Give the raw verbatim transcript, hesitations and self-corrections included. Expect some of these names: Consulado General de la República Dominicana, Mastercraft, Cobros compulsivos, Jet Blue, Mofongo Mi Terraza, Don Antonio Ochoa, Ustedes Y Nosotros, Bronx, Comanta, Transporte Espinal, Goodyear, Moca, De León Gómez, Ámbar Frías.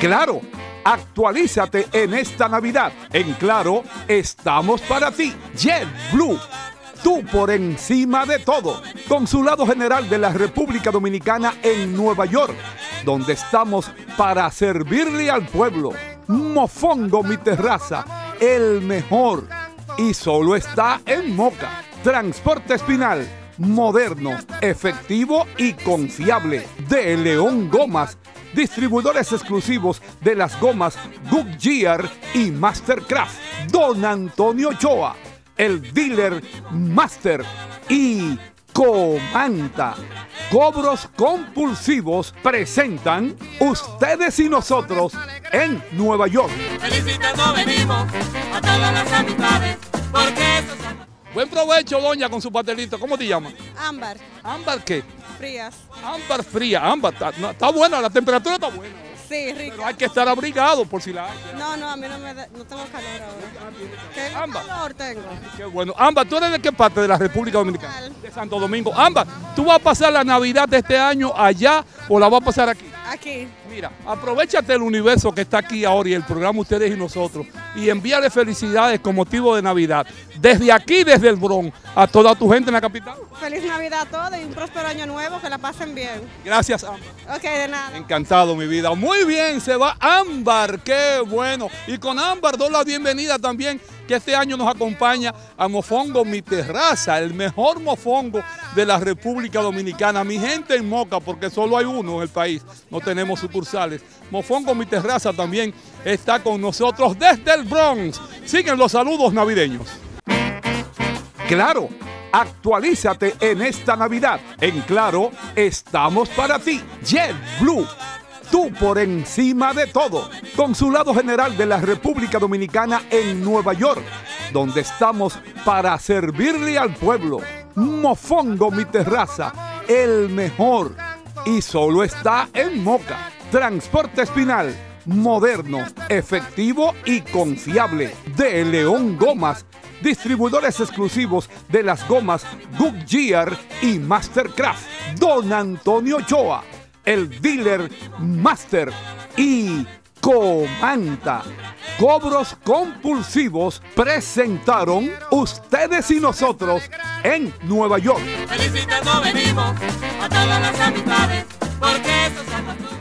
Claro, actualízate en esta Navidad. En Claro, estamos para ti. Jet Blue, tú por encima de todo. Consulado General de la República Dominicana en Nueva York, donde estamos para servirle al pueblo. Mofongo Mi Terraza, el mejor. Y solo está en Moca. Transporte Espinal, moderno, efectivo y confiable. De León Gómez, distribuidores exclusivos de las gomas Goodyear y Mastercraft. Don Antonio Ochoa, el dealer master. Y Comanta, Cobros Compulsivos presentan Ustedes y Nosotros en Nueva York. Felicitando venimos a todas las amistades porque estos son... Buen provecho, doña, con su pastelito. ¿Cómo te llamas? Ámbar. ¿Ámbar qué? Frías. Ámbar fría, ámbar. Está, no, está buena, la temperatura está buena. Sí, rica. Pero hay que estar abrigado por si la hay. No, no, a mí no me da, no tengo calor ahora. ¿Qué calor tengo? Qué bueno. Ámbar, ¿tú eres de qué parte de la República Dominicana? De Santo Domingo. Ámbar, ¿tú vas a pasar la Navidad de este año allá o la vas a pasar aquí? Aquí. Mira, aprovechate el universo que está aquí ahora y el programa Ustedes y Nosotros y envíale felicidades con motivo de Navidad. Desde aquí, desde el Bronx, a toda tu gente en la capital. Feliz Navidad a todos y un próspero año nuevo, que la pasen bien. Gracias, Ámbar. Ok, de nada. Encantado, mi vida. Muy bien, se va Ámbar, qué bueno. Y con Ámbar, doy la bienvenida también, que este año nos acompaña a Mofongo Mi Terraza, el mejor mofongo de la República Dominicana. Mi gente en Moca, porque solo hay uno en el país, no tenemos sucursales. Mofongo Mi Terraza también está con nosotros desde el Bronx. Siguen los saludos navideños. Claro, actualízate en esta Navidad. En Claro, estamos para ti. Jet Blue, tú por encima de todo. Consulado General de la República Dominicana en Nueva York, donde estamos para servirle al pueblo. Mofongo Mi Terraza, el mejor. Y solo está en Moca. Transporte Espinal, moderno, efectivo y confiable. De León Gómez, distribuidores exclusivos de las gomas Goodyear y Mastercraft. Don Antonio Ochoa, el dealer master. Y Comanta, Cobros Compulsivos presentaron Ustedes y Nosotros en Nueva York. Felicitando venimos a todas las amistades porque estos son los...